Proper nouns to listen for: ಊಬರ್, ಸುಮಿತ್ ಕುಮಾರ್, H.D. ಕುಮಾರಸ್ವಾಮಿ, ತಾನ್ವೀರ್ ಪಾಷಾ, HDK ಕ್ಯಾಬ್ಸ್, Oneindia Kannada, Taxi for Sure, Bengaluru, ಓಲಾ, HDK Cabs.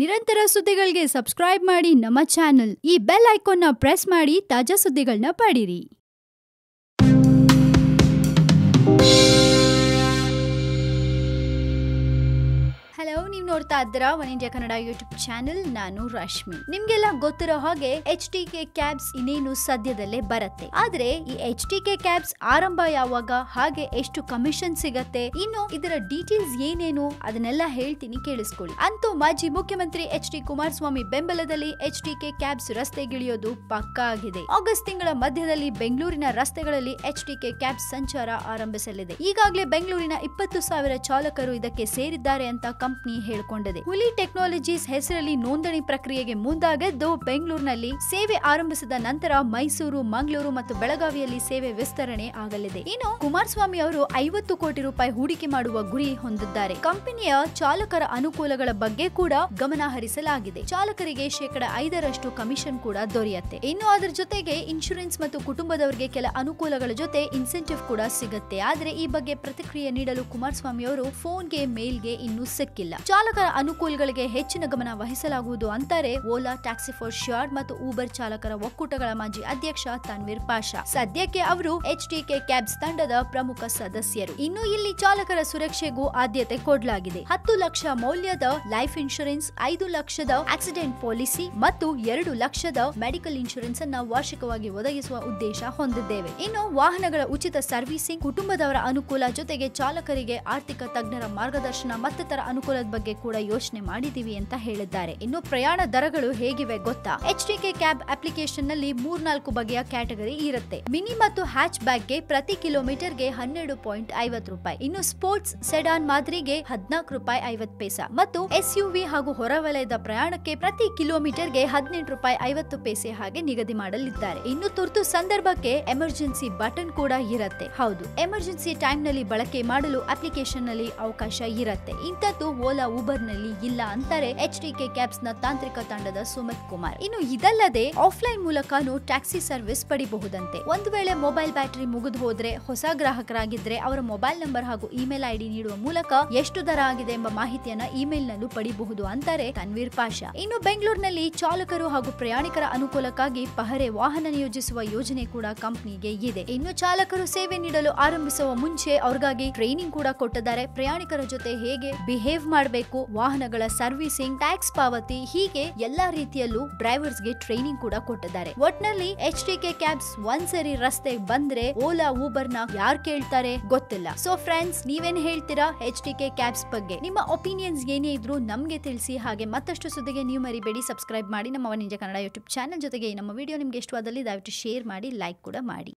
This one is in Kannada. ನಿರಂತರ ಸುದ್ದಿಗಳಿಗೆ ಸಬ್ಸ್ಕ್ರೈಬ್ ಮಾಡಿ ನಮ್ಮ ಚಾನೆಲ್ ಈ ಬೆಲ್ ಐಕಾನ್ ಅನ್ನು ಪ್ರೆಸ್ ಮಾಡಿ ತಾಜಾ ಸುದ್ದಿಗಳನ್ನು ಪಡೆಯಿರಿ। ನೋಡ್ತಾ ಇದ್ದೀರಾ one India Kannada YouTube channel, ನಾನು ರಶ್ಮಿ। ನಿಮ್ಗೆಲ್ಲ ಗೊತ್ತಿರೋ ಹಾಗೆ HDK ಕ್ಯಾಬ್ಸ್ ಇನ್ನೇನು ಸದ್ಯದಲ್ಲೇ ಬರುತ್ತೆ, ಆದ್ರೆ ಈ HDK ಕ್ಯಾಬ್ಸ್ ಆರಂಭ ಯಾವಾಗ, ಹಾಗೆ ಎಷ್ಟು ಕಮಿಷನ್ ಸಿಗತ್ತೆ, ಇನ್ನು ಇದರ ಡೀಟೇಲ್ಸ್ ಏನೇನು ಅದನ್ನೆಲ್ಲ ಹೇಳ್ತೀನಿ, ಕೇಳಿಸ್ಕೊಳ್ಳಿ। ಅಂತೂ ಮಾಜಿ ಮುಖ್ಯಮಂತ್ರಿ H.D. ಕುಮಾರಸ್ವಾಮಿ ಬೆಂಬಲದಲ್ಲಿ HDK ಕ್ಯಾಬ್ಸ್ ರಸ್ತೆಗಿಳಿಯೋದು ಪಕ್ಕಾ ಆಗಿದೆ। ಆಗಸ್ಟ್ ತಿಂಗಳ ಮಧ್ಯದಲ್ಲಿ ಬೆಂಗಳೂರಿನ ರಸ್ತೆಗಳಲ್ಲಿ HDK ಕ್ಯಾಬ್ಸ್ ಸಂಚಾರ ಆರಂಭಿಸಲಿದೆ। ಈಗಾಗಲೇ ಬೆಂಗಳೂರಿನ 20,000 ಚಾಲಕರು ಇದಕ್ಕೆ ಸೇರಿದ್ದಾರೆ ಅಂತ ಕಂಪನಿ ಹೇಳಿಕೊಂಡಿದೆ। ಹುಲಿ ಟೆಕ್ನಾಲಜೀಸ್ ಹೆಸರಲ್ಲಿ ನೋಂದಣಿ ಪ್ರಕ್ರಿಯೆಗೆ ಮುಂದಾಗಿದ್ದು, ಬೆಂಗಳೂರಿನಲ್ಲಿ ಸೇವೆ ಆರಂಭಿಸಿದ ನಂತರ ಮೈಸೂರು, ಮಂಗಳೂರು ಮತ್ತು ಬೆಳಗಾವಿಯಲ್ಲಿ ಸೇವೆ ವಿಸ್ತರಣೆ ಆಗಲಿದೆ। ಇನ್ನು ಕುಮಾರಸ್ವಾಮಿ ಅವರು 50 ಕೋಟಿ ರೂಪಾಯಿ ಹೂಡಿಕೆ ಮಾಡುವ ಗುರಿ ಹೊಂದಿದ್ದಾರೆ। ಕಂಪನಿಯ ಚಾಲಕರ ಅನುಕೂಲಗಳ ಬಗ್ಗೆ ಕೂಡ ಗಮನ ಹರಿಸಲಾಗಿದೆ। ಚಾಲಕರಿಗೆ 5% ಕಮಿಷನ್ ಕೂಡ ದೊರೆಯುತ್ತೆ। ಇನ್ನು ಅದರ ಜೊತೆಗೆ ಇನ್ಶೂರೆನ್ಸ್ ಮತ್ತು ಕುಟುಂಬದವರಿಗೆ ಕೆಲ ಅನುಕೂಲಗಳ ಜೊತೆ ಇನ್ಸೆಂಟಿವ್ ಕೂಡ ಸಿಗುತ್ತೆ। ಆದ್ರೆ ಈ ಬಗ್ಗೆ ಪ್ರತಿಕ್ರಿಯೆ ನೀಡಲು ಕುಮಾರಸ್ವಾಮಿ ಅವರು ಫೋನ್ಗೆ, ಮೇಲ್ಗೆ ಇನ್ನೂ ಸಿಕ್ಕಿಲ್ಲ। ಚಾಲಕರ ಅನುಕೂಲಗಳಿಗೆ ಹೆಚ್ಚಿನ ಗಮನ ವಹಿಸಲಾಗುವುದು ಅಂತಾರೆ ಓಲಾ, ಟ್ಯಾಕ್ಸಿ ಫಾರ್ ಶ್ಯೂರ್ ಮತ್ತು ಊಬರ್ ಚಾಲಕರ ಒಕ್ಕೂಟಗಳ ಮಾಜಿ ಅಧ್ಯಕ್ಷ ತಾನ್ವೀರ್ ಪಾಷಾ। ಸದ್ಯಕ್ಕೆ ಅವರು HDK ಕ್ಯಾಬ್ಸ್ ತಂಡದ ಪ್ರಮುಖ ಸದಸ್ಯರು। ಇನ್ನು ಇಲ್ಲಿ ಚಾಲಕರ ಸುರಕ್ಷೆಗೂ ಆದ್ಯತೆ ಕೊಡಲಾಗಿದೆ। 10 ಲಕ್ಷ ಮೌಲ್ಯದ ಲೈಫ್ ಇನ್ಶೂರೆನ್ಸ್, 5 ಲಕ್ಷದ ಆಕ್ಸಿಡೆಂಟ್ ಪಾಲಿಸಿ ಮತ್ತು 2 ಲಕ್ಷದ ಮೆಡಿಕಲ್ ಇನ್ಶೂರೆನ್ಸ್ ಅನ್ನ ವಾರ್ಷಿಕವಾಗಿ ಒದಗಿಸುವ ಉದ್ದೇಶ ಹೊಂದಿದ್ದೇವೆ। ಇನ್ನು ವಾಹನಗಳ ಉಚಿತ ಸರ್ವಿಸಿಂಗ್, ಕುಟುಂಬದವರ ಅನುಕೂಲ ಜೊತೆಗೆ ಚಾಲಕರಿಗೆ ಆರ್ಥಿಕ ತಜ್ಞರ ಮಾರ್ಗದರ್ಶನ ಮತ್ತಿತರ ಅನುಕೂಲದ ಬಗ್ಗೆ ಕೂಡ ಯೋಚನೆ ಮಾಡಿದೀವಿ ಅಂತ ಹೇಳಿದ್ದಾರೆ। ಇನ್ನು ಪ್ರಯಾಣ ದರಗಳು ಹೇಗಿವೆ ಗೊತ್ತಾ? HDK ಕ್ಯಾಬ್ ಅಪ್ಲಿಕೇಶನ್ ನಲ್ಲಿ 3-4 ಬಗೆಯ ಕ್ಯಾಟಗರಿ ಇರುತ್ತೆ। ಮಿನಿ ಮತ್ತು ಹ್ಯಾಚ್ ಬ್ಯಾಗ್ ಗೆ ಪ್ರತಿ ಕಿಲೋಮೀಟರ್ಗೆ 12.50 ರೂಪಾಯಿ, ಇನ್ನು ಸ್ಪೋರ್ಟ್ಸ್ ಸೆಡಾನ್ ಮಾದರಿಗೆ 14 ರೂಪಾಯಿ 50 ಪೈಸಾ ಮತ್ತು SUV ಹಾಗೂ ಹೊರವಲಯದ ಪ್ರಯಾಣಕ್ಕೆ ಪ್ರತಿ ಕಿಲೋಮೀಟರ್ಗೆ 18 ರೂಪಾಯಿ 50 ಪೈಸೆ ಹಾಗೆ ನಿಗದಿ ಮಾಡಲಿದ್ದಾರೆ। ಇನ್ನು ತುರ್ತು ಸಂದರ್ಭಕ್ಕೆ ಎಮರ್ಜೆನ್ಸಿ ಬಟನ್ ಕೂಡ ಇರುತ್ತೆ। ಹೌದು, ಎಮರ್ಜೆನ್ಸಿ ಟೈಮ್ ನಲ್ಲಿ ಬಳಕೆ ಮಾಡಲು ಅಪ್ಲಿಕೇಶನ್ ನಲ್ಲಿ ಅವಕಾಶ ಇರುತ್ತೆ। ಇಂಥದ್ದು ಓಲಾ, ಊಬರ್ ನಲ್ಲಿ ಇಲ್ಲ ಅಂತಾರೆ HDK ಕ್ಯಾಬ್ಸ್ ನ ತಾಂತ್ರಿಕ ತಂಡದ ಸುಮಿತ್ ಕುಮಾರ್। ಇನ್ನು ಇದಲ್ಲದೆ ಆಫ್ಲೈನ್ ಮೂಲಕನೂ ಟ್ಯಾಕ್ಸಿ ಸರ್ವಿಸ್ ಪಡಿಬಹುದಂತೆ। ಒಂದು ವೇಳೆ ಮೊಬೈಲ್ ಬ್ಯಾಟರಿ ಮುಗಿದು ಹೋದ್ರೆ, ಹೊಸ ಗ್ರಾಹಕರಾಗಿದ್ರೆ ಅವರ ಮೊಬೈಲ್ ನಂಬರ್ ಹಾಗೂ ಇಮೇಲ್ ID ನೀಡುವ ಮೂಲಕ ಎಷ್ಟು ದರ ಆಗಿದೆ ಎಂಬ ಮಾಹಿತಿಯನ್ನ ಇಮೇಲ್ ನಲ್ಲೂ ಪಡಿಬಹುದು ಅಂತಾರೆ ತನ್ವೀರ್ ಪಾಷಾ। ಇನ್ನು ಬೆಂಗಳೂರಿನಲ್ಲಿ ಚಾಲಕರು ಹಾಗೂ ಪ್ರಯಾಣಿಕರ ಅನುಕೂಲಕ್ಕಾಗಿ ಪಹರೆ ವಾಹನ ನಿಯೋಜಿಸುವ ಯೋಜನೆ ಕೂಡ ಕಂಪನಿಗೆ ಇದೆ। ಇನ್ನು ಚಾಲಕರು ಸೇವೆ ನೀಡಲು ಆರಂಭಿಸುವ ಮುಂಚೆ ಅವ್ರಿಗಾಗಿ ಟ್ರೈನಿಂಗ್ ಕೂಡ ಕೊಟ್ಟಿದ್ದಾರೆ। ಪ್ರಯಾಣಿಕರ ಜೊತೆ ಹೇಗೆ ಬಿಹೇವ್ ಮಾಡಬೇಕು, ವಾಹನಗಳ ಸರ್ವಿಸಿಂಗ್, ಟ್ಯಾಕ್ಸ್ ಪಾವತಿ, ಹೀಗೆ ಎಲ್ಲಾ ರೀತಿಯಲ್ಲೂ ಡ್ರೈವರ್ಸ್ ಗೆ ಟ್ರೈನಿಂಗ್ ಕೂಡ ಕೊಟ್ಟಿದ್ದಾರೆ। ಒಟ್ನಲ್ಲಿ HDK ಕ್ಯಾಬ್ಸ್ ಒಂದ್ಸರಿ ರಸ್ತೆಗೆ ಬಂದ್ರೆ ಓಲಾ, ಊಬರ್ ನ ಯಾರು ಕೇಳ್ತಾರೆ ಗೊತ್ತಿಲ್ಲ। ಸೊ ಫ್ರೆಂಡ್ಸ್, ನೀವೇನ್ ಹೇಳ್ತೀರಾ HDK ಕ್ಯಾಬ್ಸ್ ಬಗ್ಗೆ? ನಿಮ್ಮ ಒಪಿನಿಯನ್ಸ್ ಏನೇ ಇದ್ರು ನಮ್ಗೆ ತಿಳಿಸಿ। ಹಾಗೆ ಮತ್ತಷ್ಟು ಸುದ್ದಿಗೆ ನೀವು ಮರಿಬೇಡಿ ಸಬ್ಸ್ಕ್ರೈಬ್ ಮಾಡಿ ನಮ್ಮ one India Kannada YouTube channel. ಜೊತೆಗೆ ನಮ್ಮ ವಿಡಿಯೋ ನಿಮ್ಗೆ ಇಷ್ಟವಾದಲ್ಲಿ ದಯವಿಟ್ಟು ಶೇರ್ ಮಾಡಿ, ಲೈಕ್ ಕೂಡ ಮಾಡಿ।